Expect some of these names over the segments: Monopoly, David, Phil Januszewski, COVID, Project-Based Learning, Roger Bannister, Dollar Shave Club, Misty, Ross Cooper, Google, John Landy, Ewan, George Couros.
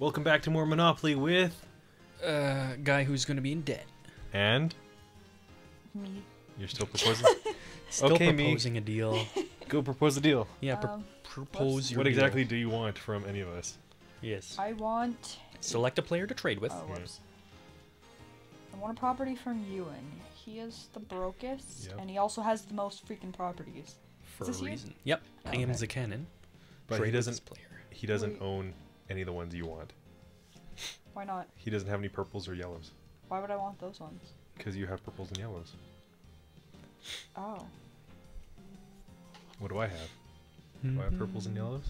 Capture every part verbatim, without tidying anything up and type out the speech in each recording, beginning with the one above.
Welcome back to more Monopoly with a uh, guy who's going to be in debt. And? Me. You're still proposing? Still okay, proposing me. a deal. Go propose a deal. Yeah, pr um, propose your What exactly deal. do you want from any of us? Yes. I want... Select a player to trade with. Oh, whoops. I want a property from Ewan. He is the brokest, yep. and he also has the most freaking properties. For a reason. You? Yep. Oh, okay. Aim's a cannon. But trade he doesn't, player. He doesn't Wait. own... any of the ones you want. Why not? He doesn't have any purples or yellows. Why would I want those ones? Because you have purples and yellows. Oh. What do I have? Mm-hmm. Do I have purples and yellows?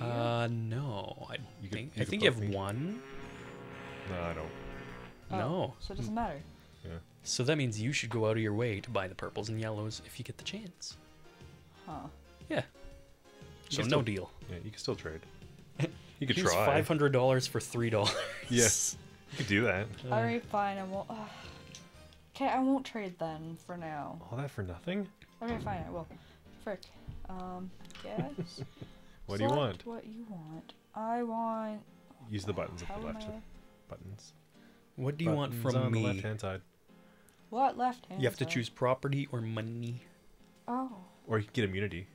Uh, no. I you think, could, I think you have me. one. No, I don't. Oh, no. So it doesn't matter. Yeah. So that means you should go out of your way to buy the purples and yellows if you get the chance. Huh. Yeah. You so no still, deal. Yeah, you can still trade. You could Here's try. Five hundred dollars for three dollars. Yes, you could do that. Uh, All right, fine. I won't. Okay, I won't trade then for now. All that for nothing? Okay, fine. I will. Frick. Um, guess. What do you want? What you want? I want. Use the buttons at the left. Buttons. What do you want from me? On the left-hand side. What left hand? You have to choose property or money. Oh. Or you can get immunity.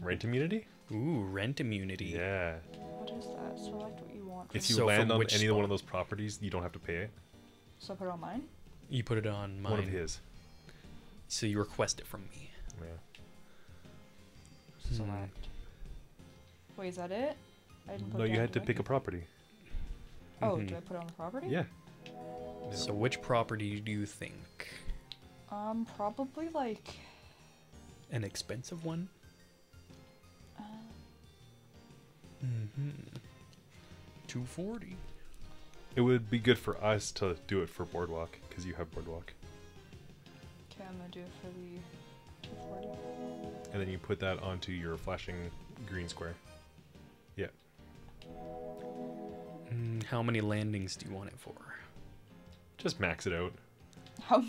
Rent immunity? Ooh, rent immunity. Yeah. What is that? Select what you want. If you so land on any spot? one of those properties, you don't have to pay it. So I put it on mine? You put it on mine. One of his. So you request it from me. Yeah. Select. Hmm. Wait, is that it? I didn't put no, it you had to pick it. a property. Oh, mm-hmm. do I put it on the property? Yeah. yeah. So which property do you think? Um, probably like... An expensive one? Mm-hmm. two forty. It would be good for us to do it for Boardwalk, because you have Boardwalk. Okay, I'm going to do it for the two forty. And then you put that onto your flashing green square. Yeah. Mm, how many landings do you want it for? Just max it out. How,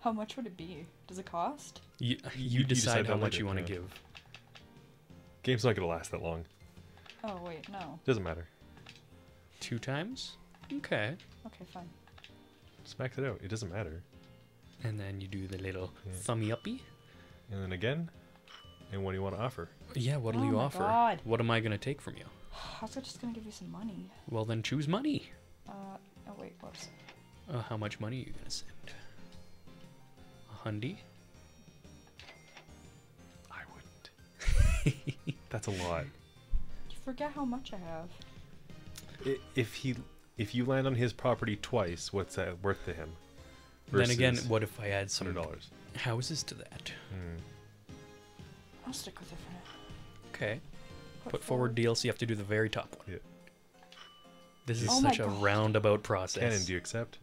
how much would it be? Does it cost? You, you, you decide, decide how much you want to give. Game's not going to last that long. Oh, wait, no. Doesn't matter. Two times? Okay. Okay, fine. Just max it out. It doesn't matter. And then you do the little yeah. thummy-uppy. And then again. And what do you want to offer? Yeah, what do oh you offer? God. What am I going to take from you? I was just going to give you some money. Well, then choose money. Uh, oh, wait, whoops. Uh, how much money are you going to send? A hundy? I wouldn't. That's a lot. Forget how much I have. If he, if you land on his property twice, what's that worth to him? Then again, what if I add some dollars houses to that? Mm. I'll stick with it for now. Okay. Put, Put forward, forward deal, so you have to do the very top one. Yeah. This is oh such a roundabout process. Cannon, do you accept?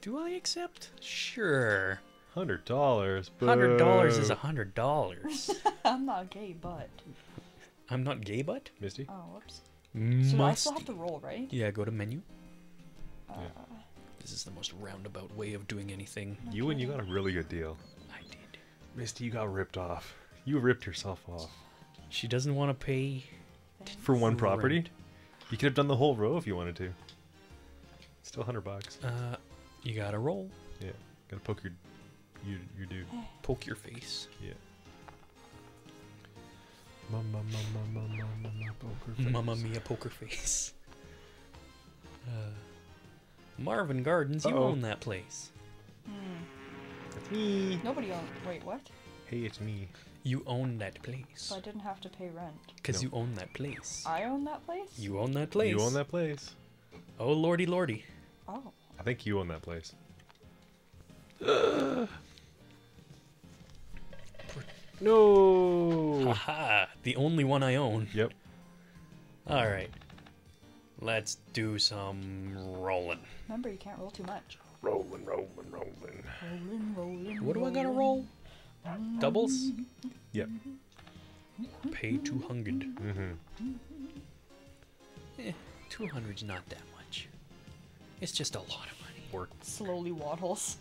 Do I accept? Sure. Hundred dollars. Hundred dollars is a hundred dollars. I'm not gay, but. I'm not gay, but Misty. Oh, whoops. So I still have to roll, right? Yeah, go to menu. Uh, this is the most roundabout way of doing anything. Okay. Ewan, you got a really good deal. I did. Misty, you got ripped off. You ripped yourself off. She doesn't want to pay for one property. Rent. You could have done the whole row if you wanted to. It's still a hundred bucks. Uh, you gotta roll. Yeah, gotta poke your, your, your dude. Poke your face. Yeah. Mamma, mamma, mamma, mamma, poker face. Mamma mia, poker face. Uh, Marvin Gardens, you uh -oh. own that place. Mm. It's me. Nobody owned. Wait, what? Hey, it's me. You own that place. So I didn't have to pay rent. Because no. you own that place. I own that place? You own that place. You own that place. Oh, lordy, lordy. Oh. I think you own that place. Uh. No! Haha! The only one I own. Yep. Alright. Let's do some rolling. Remember, you can't roll too much. Rolling, rolling, rolling. Rolling, rolling. What do I gotta roll? Doubles? Yep. Pay two hundred. Mm-hmm. Eh, two hundred's not that much. It's just a lot of money. Work. Slowly waddles.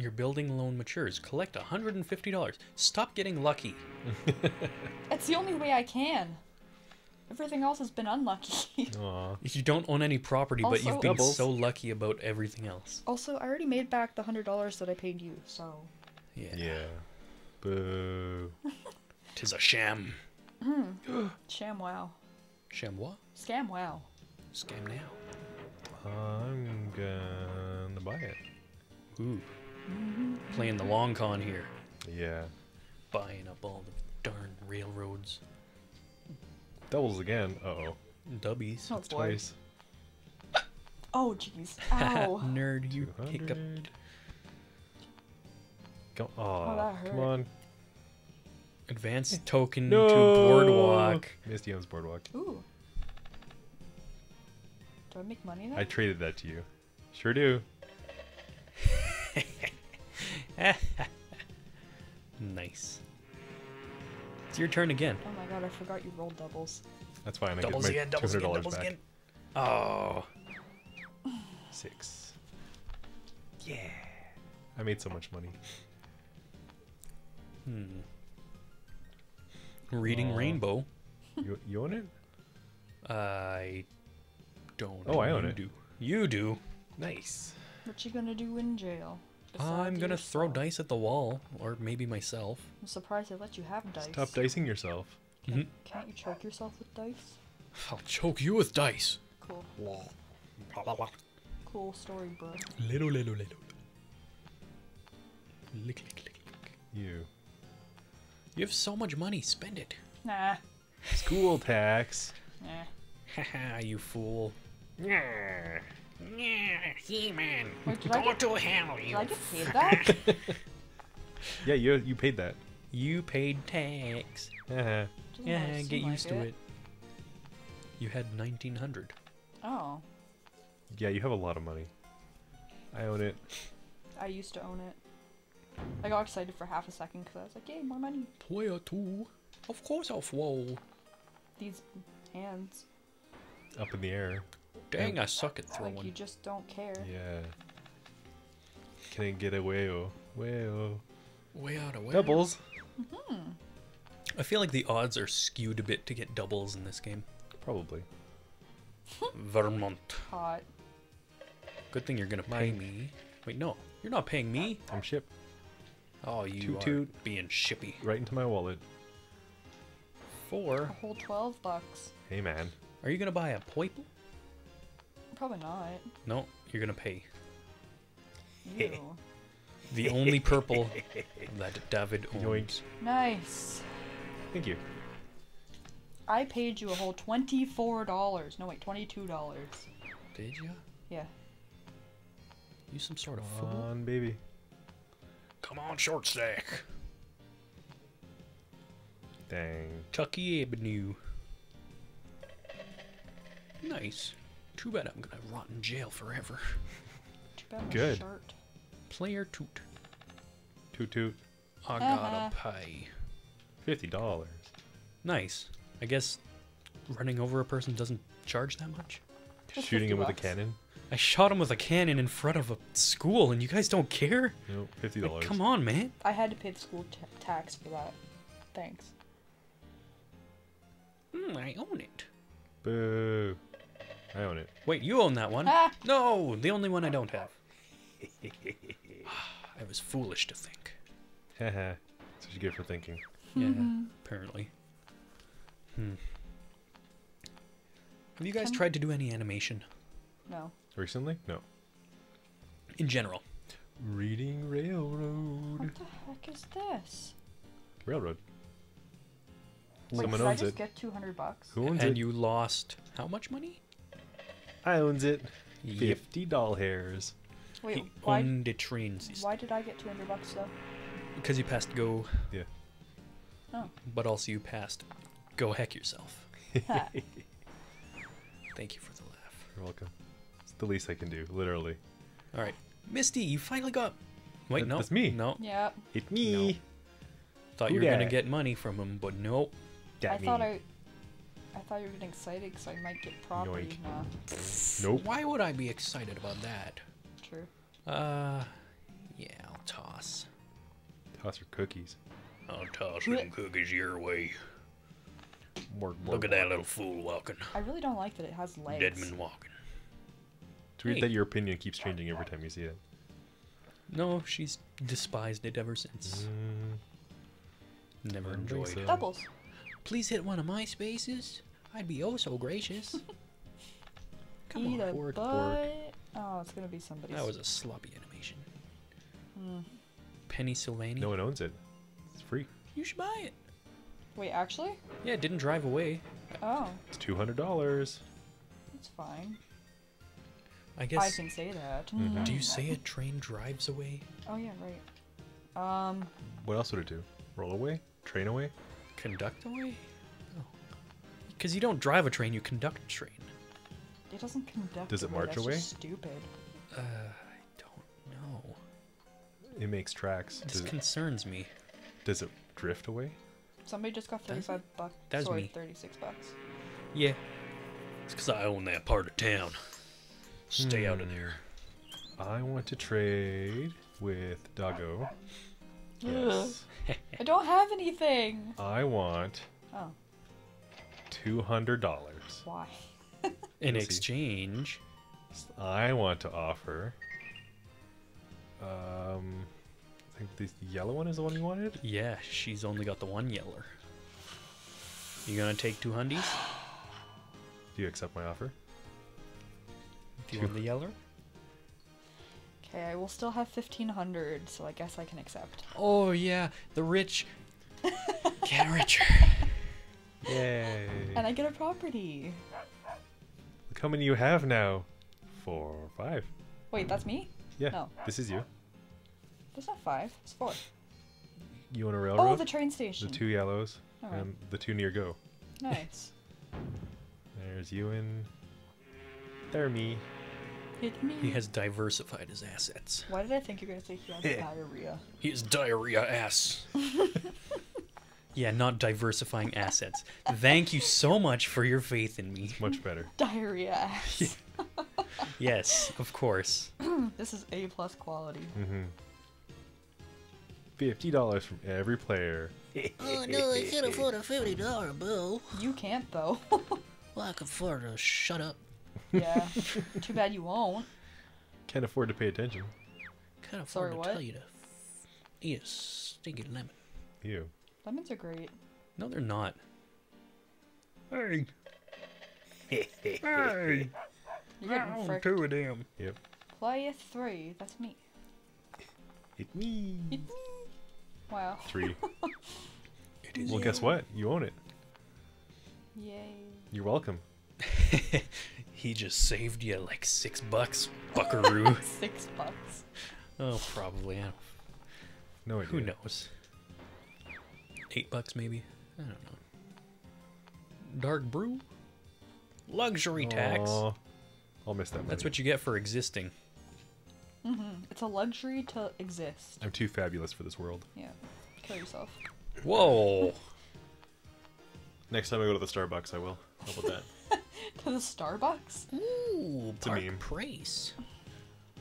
Your building loan matures. Collect one hundred fifty dollars. Stop getting lucky. That's the only way I can. Everything else has been unlucky. Aww. You don't own any property, also, but you've been doubles. so lucky about everything else. Also, I already made back the one hundred dollars that I paid you, so... Yeah. Yeah. Boo. Tis a sham. Mm. Sham wow. Sham what? Scam wow. Scam now. I'm gonna buy it. Ooh. Mm-hmm. Playing the long con here. Yeah. Buying up all the darn railroads. Doubles again. Uh-oh. Dubbies. That's twice. Oh, jeez. Ow. Nerd, you hiccuped. Go oh, that hurt. Come on. Advance token no! to Boardwalk. Misty owns Boardwalk. Ooh. Do I make money now? I traded that to you. Sure do. Nice. It's your turn again. Oh my god, I forgot you rolled doubles. That's why I doubles get my again, doubles again, doubles back. again. Oh. Six. Yeah. I made so much money. Hmm. Reading uh, Rainbow. You, you own it? I don't. Oh, I own it. Do. You do. Nice. What you gonna do in jail? I'm gonna yourself. throw dice at the wall, or maybe myself. I'm surprised they let you have dice. Stop dicing yourself. Can, mm-hmm. Can't you choke yourself with dice? I'll choke you with dice. Cool. Cool story, bro. Little, little, little. Lick, lick, lick, lick. You. You have so much money. Spend it. Nah. School tax. Nah. Haha, you fool. Nah. Yeah, He-Man. Go get, to hell, you. Did I get paid that? Yeah, you you paid that. You paid tax. Uh-huh. Yeah, get used like to it. it. You had nineteen hundred. Oh. Yeah, you have a lot of money. I own it. I used to own it. I got excited for half a second because I was like, "Yay, more money!" Player two. Of course, I'll whoa. These hands. Up in the air. Dang, I suck at throwing. Like you just don't care. Yeah. Can I get a way-o? Way-o. Way out of way. Doubles. Mm-hmm. I feel like the odds are skewed a bit to get doubles in this game. Probably. Vermont. Hot. Good thing you're gonna pay Mine. me. Wait, no, you're not paying me. I'm ship. Oh, you toot, are toot. being shippy. Right into my wallet. Four. A whole twelve bucks. Hey man. Are you gonna buy a poiple? Probably not. No, you're gonna pay. Ew. The only purple that David owns. Nice. Thank you. I paid you a whole twenty-four dollars. No wait, twenty-two dollars. Did you? Yeah. You some sort of fool. Come on, baby. Come on, short stack. Dang. Chucky Avenue. Nice. Too bad I'm gonna rot in jail forever. Too bad my Good. shirt. Player toot. Toot toot. I gotta pay. Fifty dollars. Nice. I guess running over a person doesn't charge that much. That's Shooting him bucks. with a cannon. I shot him with a cannon in front of a school, and you guys don't care. Nope. Fifty dollars. Like, come on, man. I had to pay the school t tax for that. Thanks. Mm, I own it. Boo. I own it. Wait, you own that one? Ah. No, the only one I don't have. I was foolish to think. Haha. That's what you get for thinking. Yeah, mm-hmm. apparently. Hmm. Have you guys Can tried to do any animation? No. Recently? No. In general. Reading Railroad. What the heck is this? Railroad. Wait, Someone did owns I just it. get two hundred bucks? Who owns and it? And you lost how much money? I owns it. Fifty doll hairs. Wait, he why, owned the trains. Why did I get two hundred bucks though? Because you passed go. Yeah. Oh. But also you passed go heck yourself. Thank you for the laugh. You're welcome. It's the least I can do, literally. All right, Misty, you finally got. Wait, Th no, that's me. No. Yeah. It's me. No. Thought Ooh, you were yeah. gonna get money from him, but nope. That I me. thought I. I thought you were getting excited because I might get property. Nah. Nope. Why would I be excited about that? True. Uh, yeah, I'll toss. Toss your cookies. I'll toss your cookies your way. Work, work, Look at that little fool walking. I really don't like that it has legs. Deadman walking. It's weird hey. that your opinion keeps changing every time you see it. No, she's despised it ever since. Mm. Never enjoyed it. Doubles. Please hit one of my spaces. I'd be oh so gracious. Come Eat on, work, work. Oh, it's gonna be somebody's. That was a sloppy animation. Mm. Penny Sylvania. No one owns it. It's free. You should buy it. Wait, actually? Yeah, it didn't drive away. Oh. It's two hundred dollars. It's fine. I guess I can say that. Mm-hmm. Do you say a train drives away? Oh yeah, right. Um. What else would it do? Roll away? Train away? Conduct away? No. Oh. Because you don't drive a train, you conduct a train. It doesn't conduct. Does it away. march That's away? Just stupid. Uh, I don't know. It makes tracks. This does concerns it, me. Does it drift away? Somebody just got thirty-five that, bucks. That was sorry, me. Thirty-six bucks. Yeah. It's because I own that part of town. Stay hmm. out of there. I want to trade with Doggo. Yes. I don't have anything. I want. Oh. Two hundred dollars. Why? In Let's exchange, see. I want to offer. Um, I think this yellow one is the one you wanted. Yeah, she's only got the one yeller. You gonna take two hundies? Do you accept my offer? Do you want the yeller? Okay, I will still have fifteen hundred, so I guess I can accept. Oh, yeah, the rich get richer. Yay. And I get a property. Look how many you have now. Four, five. Wait, that's me? Yeah, no. This is you. That's not five, it's four. You want a railroad? Oh, the train station. The two yellows, right. And the two near go. Nice. There's Ewan. They're me. Hit me. He has diversified his assets. Why did I think you were going to say he has hey. diarrhea? He has diarrhea ass. Yeah, not diversifying assets. Thank you so much for your faith in me. It's much better. Diarrhea ass. Yeah. Yes, of course. This is A plus quality. Mm-hmm. fifty dollars from every player. Oh, no, I can't afford a fifty dollar bill. You can't, though. Well, I can afford to shut up. Yeah. Too bad you won't. Can't afford to pay attention. Can't afford Sorry, to what? tell you to eat a stinky lemon. Ew. Lemons are great. No, they're not. Hey. Hey. You're I own fricked. two of them. Yep. Player three. That's me. Hit me. Hit me. Wow. Three. It is well, you. guess what? You own it. Yay. You're welcome. He just saved you like six bucks, buckaroo. Six bucks. Oh, probably. I don't... No idea. Who knows? Eight bucks, maybe. I don't know. Dark brew. Luxury Aww. tax. I'll miss that. Money. That's what you get for existing. Mm-hmm. It's a luxury to exist. I'm too fabulous for this world. Yeah. Kill yourself. Whoa. Next time I go to the Starbucks, I will. How about that? To the Starbucks? Ooh, it's Park Price.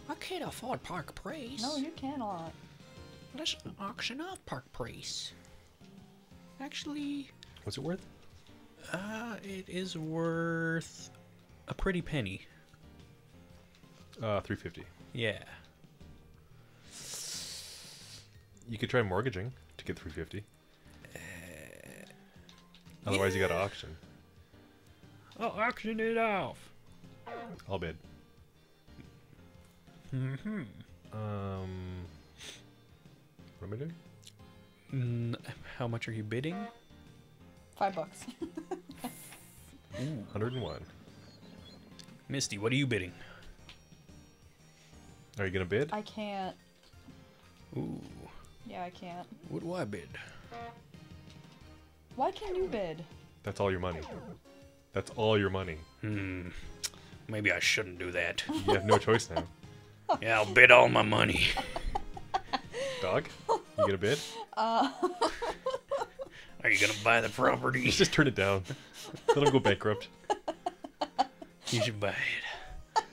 I can't afford Park Price. No, you cannot. Let's auction off Park Price. Actually... What's it worth? Uh, it is worth... a pretty penny. Uh, three fifty. Yeah. You could try mortgaging to get three fifty. Uh, Otherwise yeah. you gotta auction. I'll auction it off. I'll bid. Mm-hmm. Um. What am I doing? Mm, how much are you bidding? Five bucks. Ooh, one oh one. Misty, what are you bidding? Are you gonna bid? I can't. Ooh. Yeah, I can't. What do I bid? Why can't you bid? That's all your money. That's all your money. Hmm. Maybe I shouldn't do that. You have no choice now. Yeah, I'll bid all my money. Dog? You gonna bid? Uh. Are you gonna buy the property? Let's just turn it down. Let him go bankrupt. You should buy it.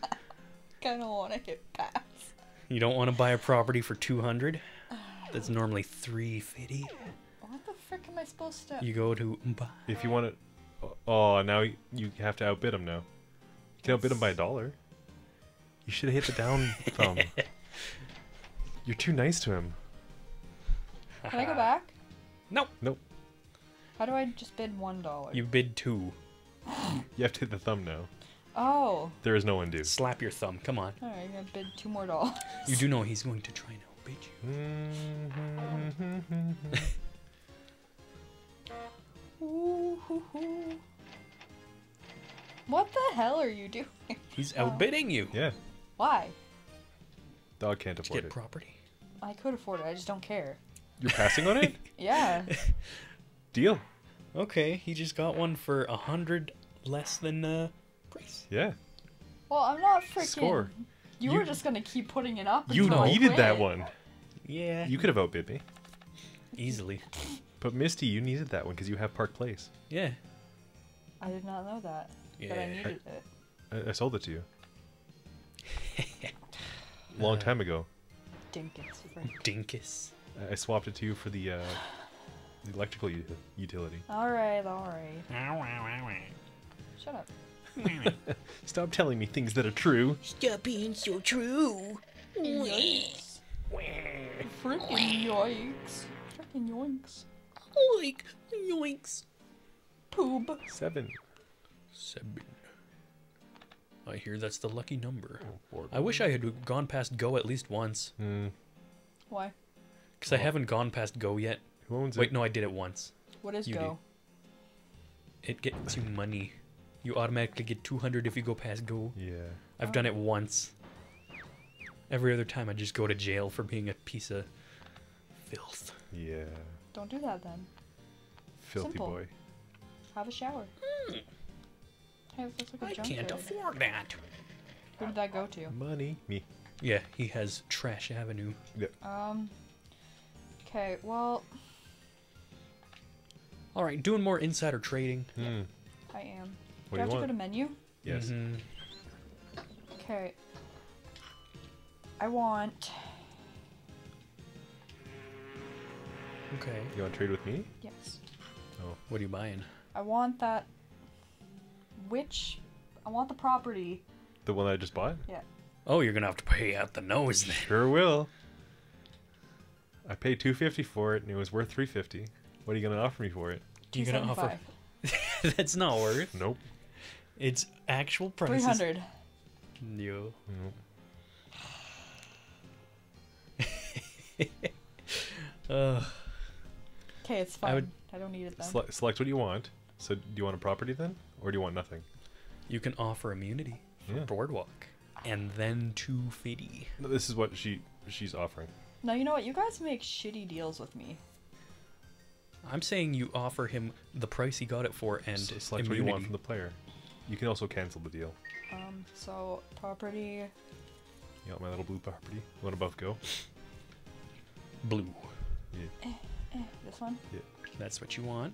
Kinda wanna hit pass. You don't wanna buy a property for two hundred? That's normally three fifty. What the frick am I supposed to... You go to... Buy. If you want to... Oh, now you have to outbid him now. You can outbid him by a dollar. You should have hit the down thumb. You're too nice to him. Can I go back? Nope. Nope. How do I just bid one dollar? You bid two. You have to hit the thumb now. Oh. There is no undo. Slap your thumb. Come on. All right, I'm gonna bid two more dollars. You do know he's going to try and outbid you. Mm-hmm. Ooh, hoo, hoo. What the hell are you doing? He's outbidding you. Yeah. Why? Dog can't afford it. Property. I could afford it. I just don't care. You're passing on it? Yeah. Deal. Okay. He just got one for a hundred less than uh, price. Yeah. Well, I'm not freaking. Score. You, you were just gonna keep putting it up. You needed that one. Yeah. You could have outbid me. Easily. But Misty, you needed that one because you have Park Place. Yeah. I did not know that. Yeah. But I needed I, it. I, I sold it to you. Long time ago. Dinkus. Frick. Dinkus. I swapped it to you for the, uh, the electrical u utility. All right, all right. Shut up. Stop telling me things that are true. Stop being so true. Yikes. Freaking yikes. Freaking yoinks. Like yoinks. Poob. Seven. Seven. I hear that's the lucky number. Oh, I wish I had gone past Go at least once. Mm. Why? Because I haven't gone past Go yet. Who owns it? Wait, no, I did it once. What is you Go? Did. It gets you money. You automatically get two hundred if you go past Go. Yeah. I've oh. done it once. Every other time I just go to jail for being a piece of filth. Yeah. Don't do that then. Filthy Simple. boy. Have a shower. Mm. Hey, this looks like a junk I can't food. afford that. Who did that go to? Money. Me. Yeah, he has Trash Avenue. Yeah. Um. Okay, well. All right, doing more insider trading. Mm. I am. What do, do you I have want? to go to menu? Yes. Mm-hmm. Okay. I want. Okay. You want to trade with me? Yes. Oh, what are you buying? I want that. Which? I want the property. The one that I just bought? Yeah. Oh, you're gonna have to pay out the nose then. Sure will. I paid two fifty for it, and it was worth three fifty. What are you gonna offer me for it? You're gonna offer? That's not worth. Nope. It's actual prices. Three hundred. No. Nope. uh, okay, it's fine. I, would I don't need it then. Sele select what you want. So, do you want a property then, or do you want nothing? You can offer immunity for yeah. Boardwalk, and then two fifty. No, this is what she she's offering. Now, you know what? You guys make shitty deals with me. I'm saying you offer him the price he got it for and so select immunity. What you want from the player. You can also cancel the deal. Um, so, property. You want my little blue property? You want above Go? Blue. Yeah. Eh, eh, this one? Yeah. That's what you want.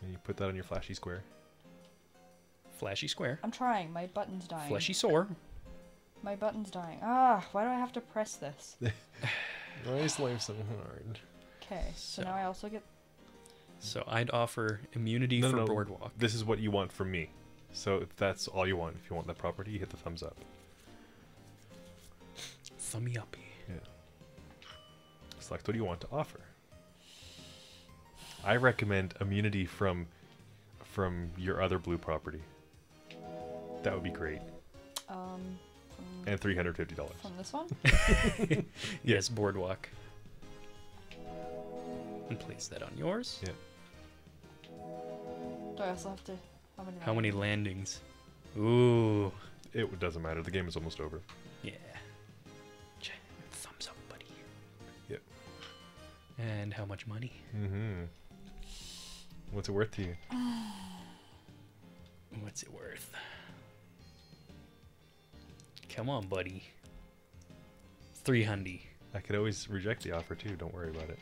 And you put that on your flashy square. Flashy square. I'm trying. My button's dying. Fleshy sore. My button's dying. Ah, why do I have to press this? I slam so hard. Okay, so, so now I also get. So I'd offer immunity no, for no, Boardwalk. This is what you want from me. So if that's all you want, if you want that property, you hit the thumbs up. Thummy uppy. Yeah. Select what you want to offer. I recommend immunity from from your other blue property. That would be great. Um, and three hundred fifty dollars. From this one? Yes, Boardwalk. And place that on yours. Yeah. Do I also have to? How many? How many landings? Ooh. It doesn't matter. The game is almost over. Yeah. Thumbs up, buddy. Yep. And how much money? Mm-hmm. What's it worth to you? What's it worth? Come on, buddy. Three hundy. I could always reject the offer too. Don't worry about it.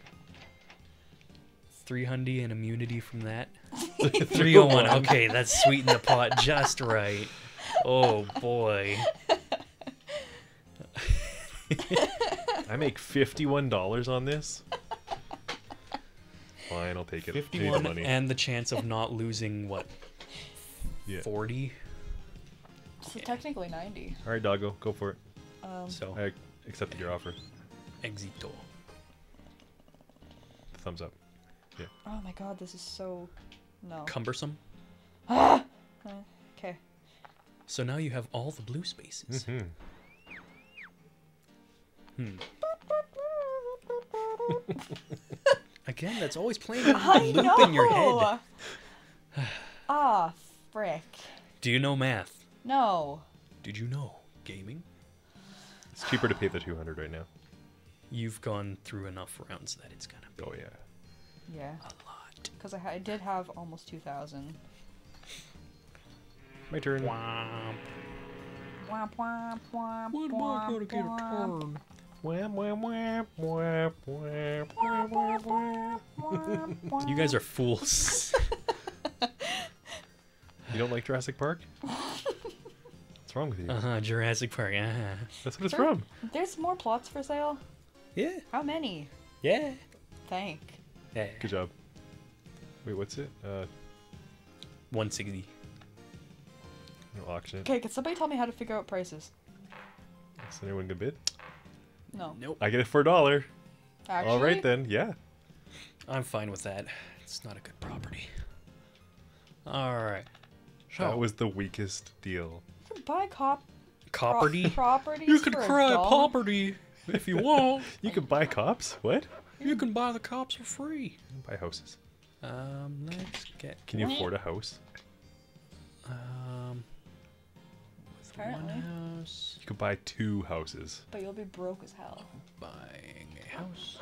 Three hundy and immunity from that. Three oh one. Okay, that's sweetened the pot just right. Oh boy. I make fifty-one dollars on this. Fine, I'll take it. fifty-one the and the chance of not losing, what, yeah. forty? So yeah. Technically ninety. All right, doggo, go for it. Um, so I accepted your offer. Exito. Thumbs up. Yeah. Oh my god, this is so... No. Cumbersome? Ah! Okay. So now you have all the blue spaces. Mm-hmm. Hmm. Again, that's always playing a loop know. in your head. Ah, oh, frick. Do you know math? No. Did you know gaming? It's cheaper to pay the two hundred right now. You've gone through enough rounds that it's gonna be. Oh yeah. Yeah. A lot. Because I, I did have almost two thousand. My turn. Womp. Womp womp womp. Would I go to get a turn? You guys are fools. You don't like Jurassic Park? What's wrong with you? Uh huh. Jurassic Park. Uh huh. That's what it's there, from. There's more plots for sale. Yeah. How many? Yeah. Thank. Yeah. Good job. Wait, what's it? Uh. One sixty. No auction. Okay, can somebody tell me how to figure out prices? Is anyone gonna bid? No. Nope. I get it for a dollar. Actually? All right then. Yeah. I'm fine with that. It's not a good property. All right. So, that was the weakest deal. You can buy cop. Property. Property. You can cry property if you want. You can buy cops. What? You can buy the cops for free. You can buy houses. Um. Let's get. Can you what? afford a house? Um. One house. You could buy two houses. But you'll be broke as hell. Buying a house.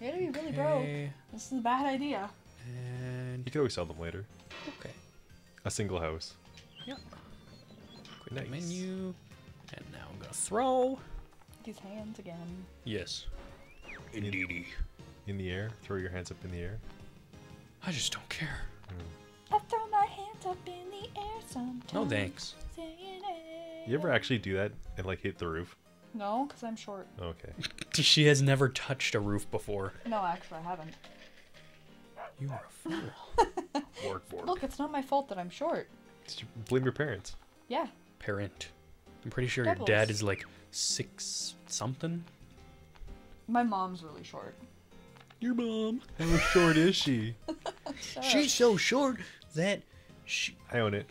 You're gonna be okay. really broke. This is a bad idea. And you can always sell them later. Okay. A single house. Yep. Quick nice. menu. And now I'm gonna throw. These hands again. Yes. Indeedy. In the air. Throw your hands up in the air. I just don't care. Mm. I throw my hands up in the air sometimes. No thanks. You ever actually do that and like hit the roof? No, because I'm short. Okay. She has never touched a roof before. No, actually, I haven't. You are a fool. Bork, bork. Look, it's not my fault that I'm short. Did you blame your parents? Yeah. Parent. I'm pretty sure Doubles. your dad is like six something. My mom's really short. Your mom? How short is she? She's up. so short that... She, I own it.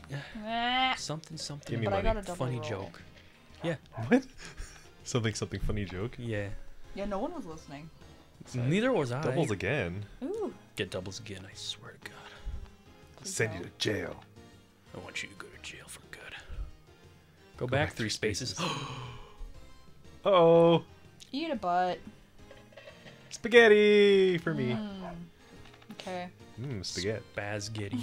Something, something. Give me but money. Funny roll. joke. Yeah. What? Something, something funny joke? Yeah. Yeah, no one was listening. So Neither was I. Doubles again. Ooh. Get doubles again, I swear to God. I'll send you to jail. I want you to go to jail for good. Go, go back, back three spaces. spaces. Uh-oh. Eat a butt. Spaghetti for me. Mm. Okay. Mmm, spaghetti. Spazgetti.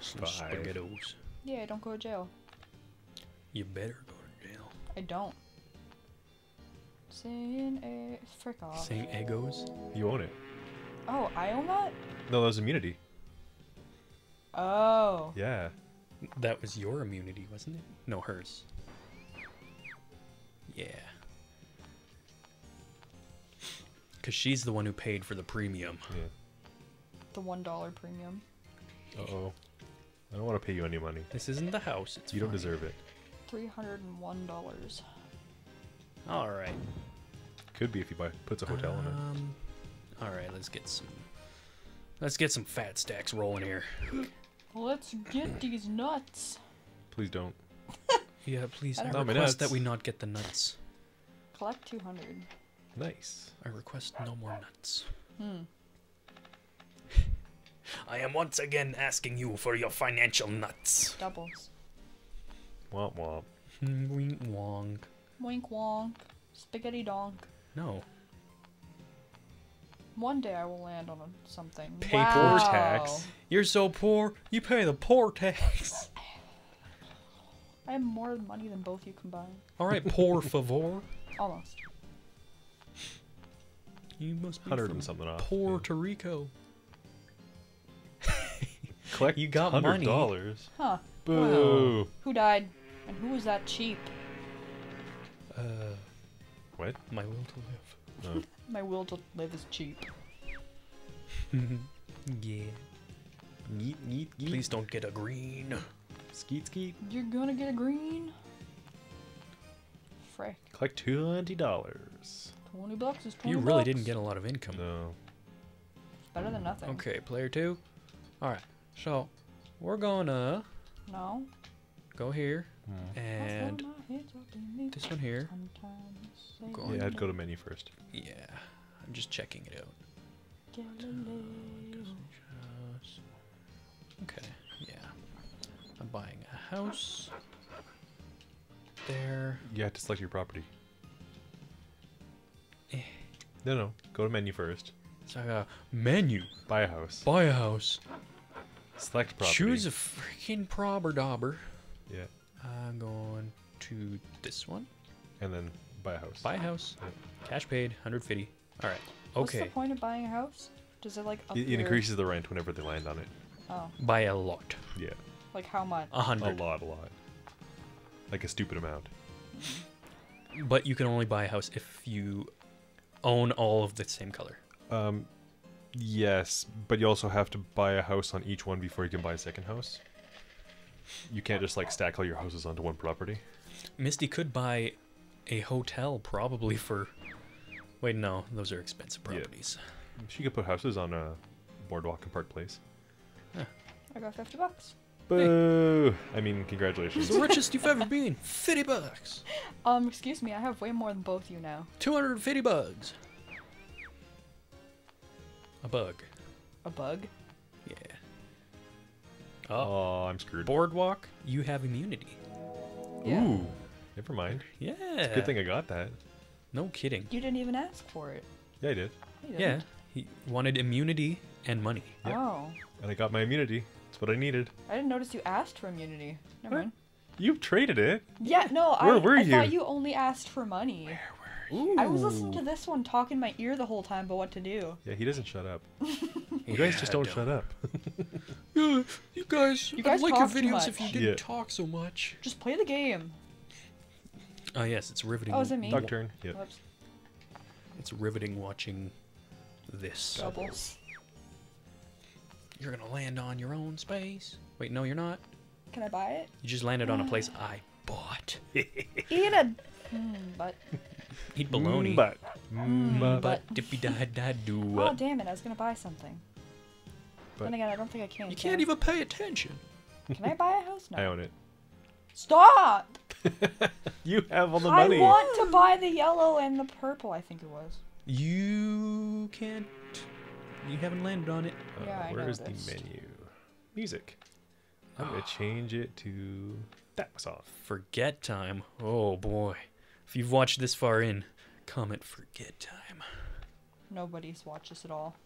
Spaghettos. Yeah, don't go to jail. You better go to jail. I don't. Saying a frick off. Saying egos? You own it. Oh, I own that? No, that was immunity. Oh. Yeah. That was your immunity, wasn't it? No, hers. Yeah. Because she's the one who paid for the premium. Yeah. The one dollar premium. Uh-oh. I don't want to pay you any money. This isn't the house. It's you fine. don't deserve it. Three hundred and one dollars. All right. Could be if you buy puts a hotel um, in it. All right, let's get some. Let's get some fat stacks rolling here. Let's get these nuts. Please don't. Yeah, please. I, I request nuts. that we not get the nuts. Collect two hundred. Nice. I request no more nuts. Hmm. I am once again asking you for your financial nuts. Doubles. Womp womp. Wink wonk. Wink wonk. Spaghetti donk. No. One day I will land on something. Pay wow. poor tax. You're so poor, you pay the poor tax. I have more money than both you combined. Alright, por favor. Almost. You must be hundred and something off. Puerto Rico. Collect you got money. Dollars. Huh. Boo. Wow. Who died? And who was that cheap? Uh. What? My will to live. Oh. My will to live is cheap. Yeah. Yeet, yeet, yeet. Please don't get a green. Skeet, skeet. You're gonna get a green? Frick. Collect twenty dollars. twenty bucks is twenty dollars. You really bucks. didn't get a lot of income. No. It's better than nothing. Okay, player two. Alright, so we're gonna... No. Go here. Mm. And this one here. Go yeah, I'd go to menu first. Yeah. I'm just checking it out. Okay, yeah. I'm buying a house. There. You have to select your property. Eh. No, no. Go to menu first. So I got menu. Buy a house. Buy a house. Select property. Choose a freaking prober dauber. Yeah. I'm going to this one. And then buy a house. Buy a house. Yeah. Cash paid, one hundred fifty. All right. Okay. What's the point of buying a house? Does it like up It, it your... increases the rent whenever they land on it. Oh. By a lot. Yeah. Like how much? A hundred. A lot, a lot. Like a stupid amount. But you can only buy a house if you own all of the same color. Um, yes, but you also have to buy a house on each one before you can buy a second house. You can't just like stack all your houses onto one property. Misty could buy a hotel probably for... Wait, no, those are expensive properties. Yeah. She could put houses on a boardwalk and Park Place. Huh. I got fifty bucks. Boo! Hey. I mean, congratulations. The richest you've ever been. fifty bucks. Um, excuse me, I have way more than both you now. two hundred fifty bugs. A bug. A bug? Yeah. Oh, oh I'm screwed. Boardwalk, you have immunity. Yeah. Ooh. Never mind. Yeah. It's a good thing I got that. No kidding. You didn't even ask for it. Yeah, I did. Yeah. He wanted immunity and money. Yep. Oh. And I got my immunity. That's what I needed. I didn't notice you asked for immunity. Never mind. You traded it. Yeah, no, Where I, were I you? thought you only asked for money. Where were you? Ooh. I was listening to this one talk in my ear the whole time about what to do. Yeah, he doesn't shut up. You guys just don't, don't shut up. Yeah, you guys, you guys I'd like your videos if you didn't yeah. talk so much. Just play the game. Oh, uh, yes, it's riveting. Oh, is it me? Dog turn. Yep. Oops. It's riveting watching this. Doubles. You're going to land on your own space. Wait, no, you're not. Can I buy it? You just landed on a place I bought. Eat a mm, butt. Eat bologna. Mm, butt. Mm, butt. But. Dippy da da do. Oh, damn it. I was going to buy something. But then again, I don't think I can. You can't can. even pay attention. Can I buy a house now? I own it. Stop! You have all the money. I want to buy the yellow and the purple, I think it was. You can't. You haven't landed on it. Yeah, uh, I where noticed. is the menu? Music. I'm going to change it to that song. Forget time. Oh, boy. If you've watched this far in, comment forget time. Nobody's watched this at all.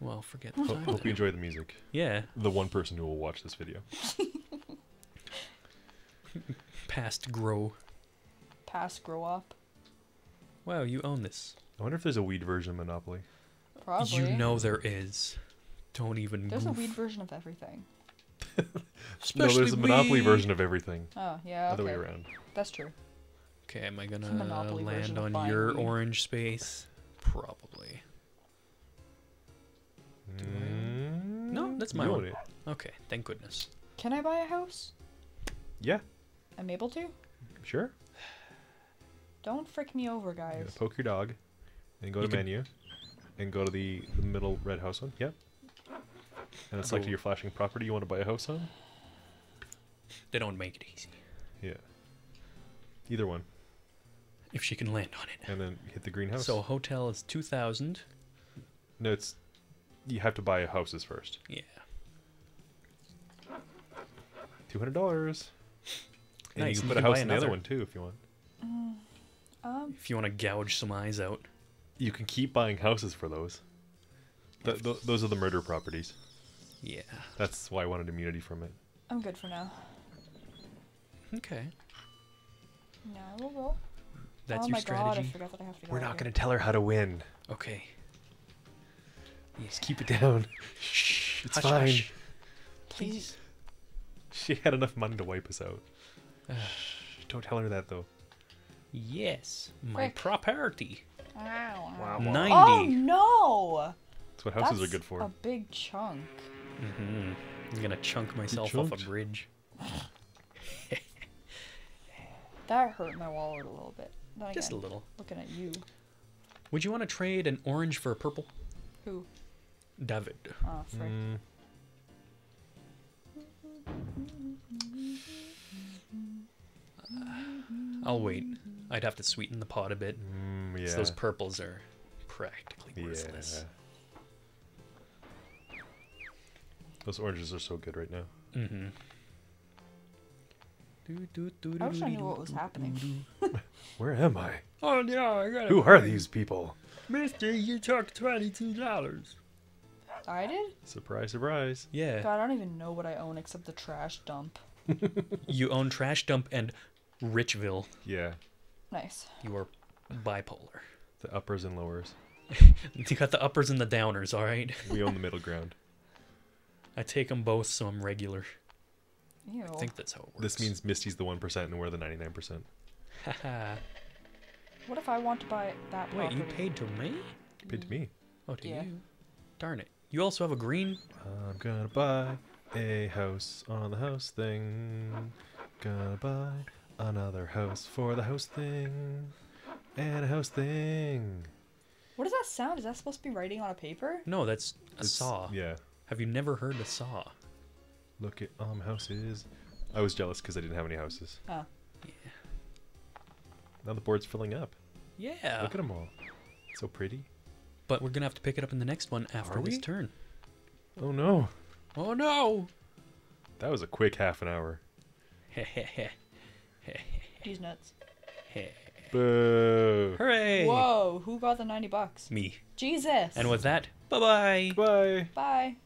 Well, forget the time. Hope you enjoy the music. Yeah. The one person who will watch this video. Past grow. Past grow up. Wow, you own this. I wonder if there's a weed version of Monopoly. Probably. You know there is. Don't even There's goof. a weed version of everything. No, there's a Monopoly weed. version of everything. Oh, yeah, Other okay. way around. That's true. Okay, am I gonna land on your weed. orange space? Probably. Mm, no, that's my one. It. Okay, thank goodness. Can I buy a house? Yeah. I'm able to? Sure. Don't frick me over, guys. You poke your dog, and go you to can... menu, and go to the, the middle red house one. Yep. And it's oh. like to your flashing property you want to buy a house on. They don't make it easy. Yeah. Either one. If she can land on it. And then hit the green house. So a hotel is two thousand. No, it's you have to buy houses first. Yeah. Two hundred dollars. And nice. You can put you can a house in the other one too if you want. Mm. Um, if you want to gouge some eyes out. You can keep buying houses for those. Th th those are the murder properties. Yeah. That's why I wanted immunity from it. I'm good for now. Okay. Now we'll roll. That's oh your strategy. God, I forgot that I have to go We're not going to tell her how to win. Okay. Yeah. Just keep it down. Shh. It's hush, fine. Hush. Please. She had enough money to wipe us out. Uh, don't tell her that, though. Yes, my Frick. property. Wow. wow. ninety. Oh, no! That's what houses That's are good for. A big chunk. Mm-hmm. I'm gonna chunk myself off a bridge. That hurt my wallet a little bit. Not Just again, a little. Looking at you. Would you want to trade an orange for a purple? Who? David. Oh, frick. Mm. I'll wait. I'd have to sweeten the pot a bit. Mm, yeah. So those purples are practically worthless. Yeah. Those oranges are so good right now. Mm-hmm. I wish I knew what was happening. Where am I? Oh no, I gotta Who are these people? Mister, you took twenty-two dollars. I did? Surprise, surprise. Yeah. God, I don't even know what I own except the trash dump. You own trash dump and Richville. Yeah. Nice. You are bipolar. The uppers and lowers. You got the uppers and the downers, all right? We own the middle ground. I take them both, so I'm regular. Ew. I think that's how it works. This means Misty's the one percent and we're the ninety-nine percent. Haha. What if I want to buy that Wait, property? You paid to me? You paid to me. Oh, to yeah. you? Darn it. You also have a green... I'm gonna buy a house on the house thing. Gonna buy another house for the house thing. And a house thing. What does that sound? Is that supposed to be writing on a paper? No, that's a it's, saw. Yeah. Have you never heard a saw? Look at all my houses. I was jealous because I didn't have any houses. Oh. Yeah. Now the board's filling up. Yeah. Look at them all. So pretty. But we're going to have to pick it up in the next one after this turn. Oh, no. Oh, no. That was a quick half an hour. He's nuts. Boo. Hooray. Whoa. Who got the ninety bucks? Me. Jesus. And with that, bye-bye. Bye. Bye.